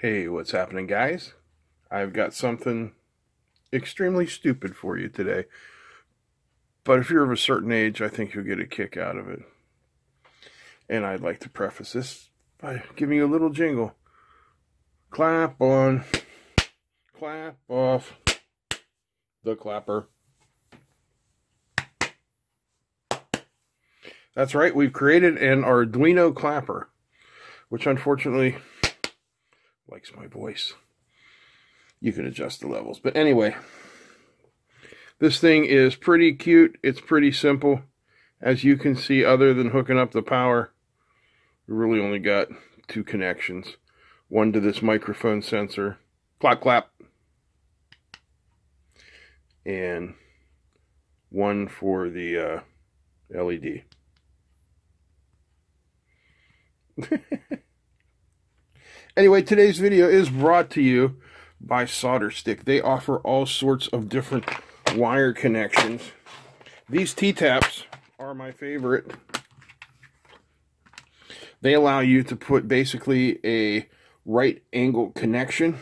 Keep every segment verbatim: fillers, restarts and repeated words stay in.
Hey, what's happening, guys? I've got something extremely stupid for you today, but if you're of a certain age, I think you'll get a kick out of it. And I'd like to preface this by giving you a little jingle. Clap on, clap off, the clapper. That's right, we've created an Arduino clapper, which unfortunately likes my voice. You can adjust the levels, but anyway, this thing is pretty cute. It's pretty simple, as you can see. Other than hooking up the power, we really only got two connections, one to this microphone sensor, clap clap, and one for the uh, L E D. Anyway, today's video is brought to you by Solderstick. They offer all sorts of different wire connections. These T-taps are my favorite. They allow you to put basically a right angle connection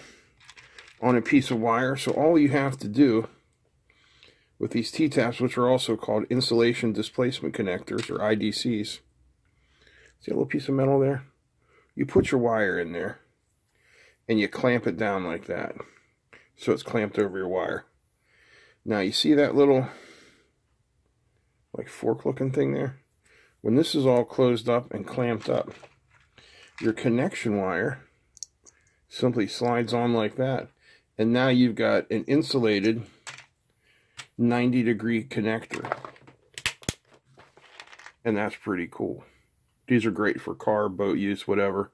on a piece of wire. So all you have to do with these T-taps, which are also called insulation displacement connectors, or I D Cs, see a little piece of metal there? You put your wire in there and you clamp it down like that, so it's clamped over your wire. Now you see that little like fork looking thing there? When this is all closed up and clamped up, your connection wire simply slides on like that, and now you've got an insulated ninety degree connector, and that's pretty cool. These are great for car, boat use, whatever.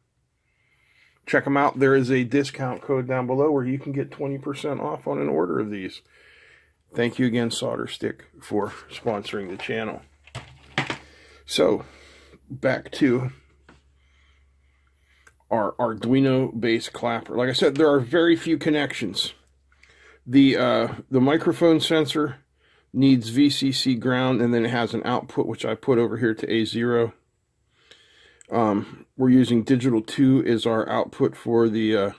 Check them out. There is a discount code down below where you can get twenty percent off on an order of these. Thank you again, Solderstick, for sponsoring the channel. So, back to our Arduino-based clapper. Like I said, there are very few connections. The, uh, the microphone sensor needs V C C ground, and then it has an output, which I put over here to A zero. Um, we're using digital two as our output for the uh,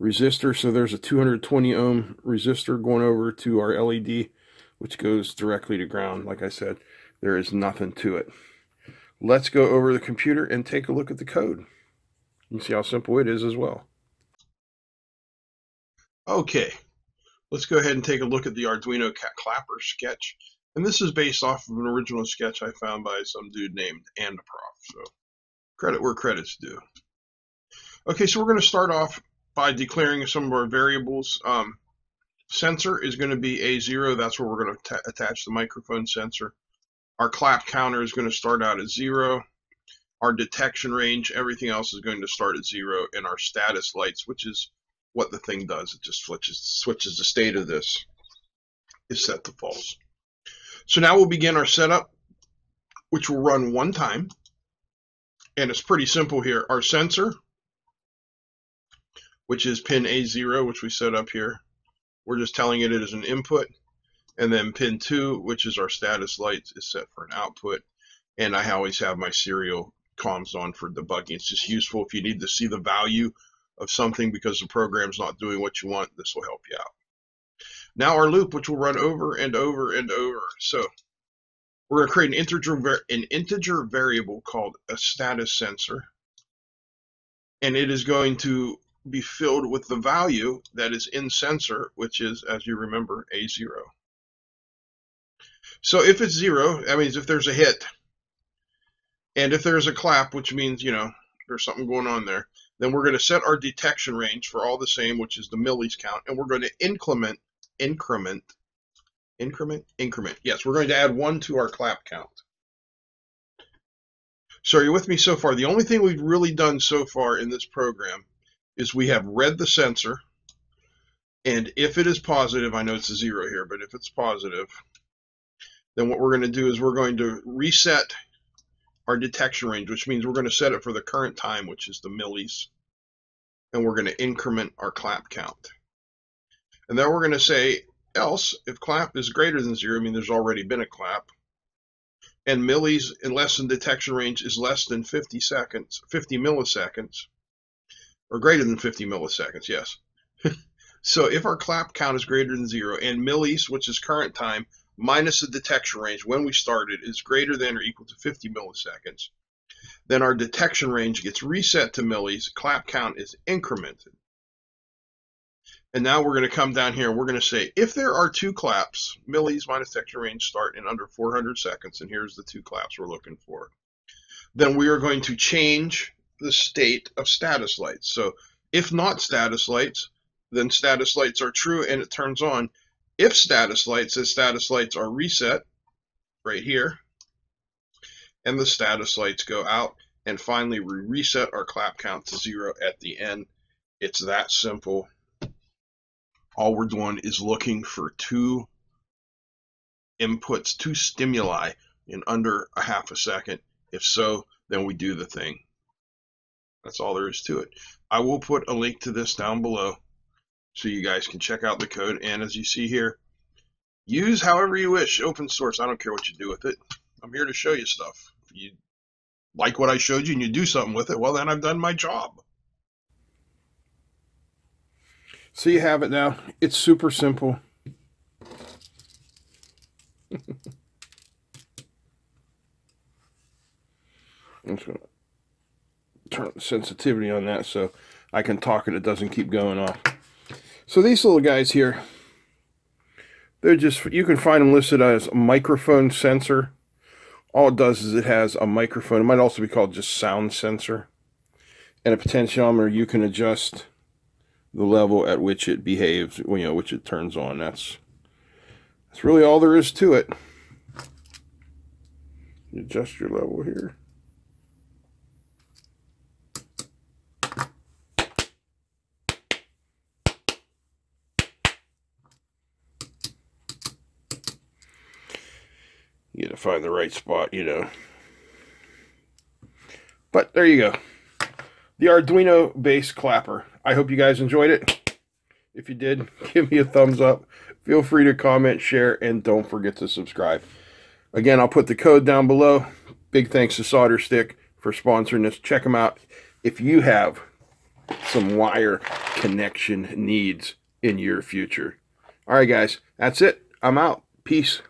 resistor. So there's a two hundred twenty ohm resistor going over to our L E D, which goes directly to ground. Like I said, there is nothing to it. Let's go over the computer and take a look at the code. You can see how simple it is as well. Okay, let's go ahead and take a look at the Arduino clapper sketch. And this is based off of an original sketch I found by some dude named Andaprof. So, credit where credit's due. Okay, so we're going to start off by declaring some of our variables. Um, sensor is going to be A zero. That's where we're going to attach the microphone sensor. Our clap counter is going to start out at zero. Our detection range, everything else is going to start at zero. And our status lights, which is what the thing does. It just switches, switches the state of this, is set to false. So now we'll begin our setup, which will run one time. And it's pretty simple here. Our sensor, which is pin A zero, which we set up here, we're just telling it it is an input. And then pin two, which is our status light, is set for an output. And I always have my serial comms on for debugging. It's just useful if you need to see the value of something because the program's not doing what you want. This will help you out. Now our loop, which will run over and over and over. So we're going to create an integer, an integer variable called a status sensor, and it is going to be filled with the value that is in sensor, which is, as you remember, A zero. So if it's zero, that means if there's a hit, and if there's a clap, which means, you know, there's something going on there, then we're going to set our detection range for all the same, which is the millis count, and we're going to increment, increment, increment increment yes, we're going to add one to our clap count. So are you with me so far? The only thing we've really done so far in this program is we have read the sensor, and if it is positive, I know it's a zero here, but if it's positive, then what we're going to do is we're going to reset our detection range, which means we're going to set it for the current time, which is the millis, and we're going to increment our clap count. And then we're going to say else, if clap is greater than zero, I mean there's already been a clap, and millis in less than detection range is less than fifty seconds, fifty milliseconds, or greater than fifty milliseconds, yes. So if our clap count is greater than zero and millis, which is current time, minus the detection range when we started is greater than or equal to fifty milliseconds, then our detection range gets reset to millis, clap count is incremented. And now we're going to come down here and we're going to say if there are two claps, millis minus detection range start in under four hundred seconds, and here's the two claps we're looking for, then we are going to change the state of status lights. So if not status lights, then status lights are true and it turns on. If status lights, the status lights are reset right here, and the status lights go out, and finally we reset our clap count to zero at the end. It's that simple. All we're doing is looking for two inputs, two stimuli in under a half a second. If so, then we do the thing. That's all there is to it. I will put a link to this down below so you guys can check out the code. And as you see here, use however you wish, open source. I don't care what you do with it. I'm here to show you stuff. If you like what I showed you and you do something with it, well, then I've done my job. So you have it now. It's super simple. I'm just going to turn the sensitivity on that so I can talk and it doesn't keep going off. So these little guys here, they're just, you can find them listed as a microphone sensor. All it does is it has a microphone. It might also be called just sound sensor. And a potentiometer, you can adjust the level at which it behaves, you know, which it turns on. That's that's really all there is to it. You adjust your level here. You gotta find the right spot, you know. But there you go. The Arduino-based clapper. I hope you guys enjoyed it. If you did, give me a thumbs up. Feel free to comment, share, and don't forget to subscribe. Again, I'll put the code down below. Big thanks to Solderstick for sponsoring this. Check them out if you have some wire connection needs in your future. All right, guys, that's it. I'm out. Peace.